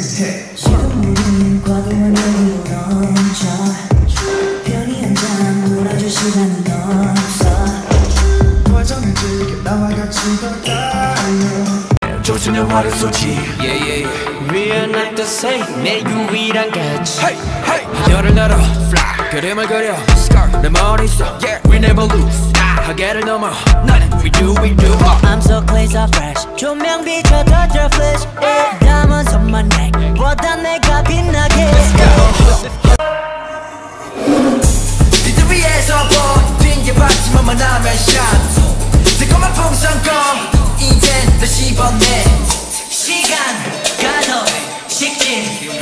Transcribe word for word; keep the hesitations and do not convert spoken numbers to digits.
팩트 지금 우린 과거와 여기 멈춰 편히 한잔 놀아줄 시간은 없어 과정해질게 나와 같이 걷다요 조준 영화를 쏘지 yeah, yeah. We are not the same 내 유일한 가치 hey, hey. 열을 날아 fly 그림을 그려 scar 내 머릿속 yeah. We never lose 하계를 넘어 난 we do we do oh. I'm so clean so fresh 조명 비춰 터져 flash yeah. diamonds on my neck 보다 내가 빛나게 Let's go 니들 위해서 뻗은 게 봤지만 만남의 샷 새콤한 풍선껌 이젠 다시 벗네 시간 가도 식지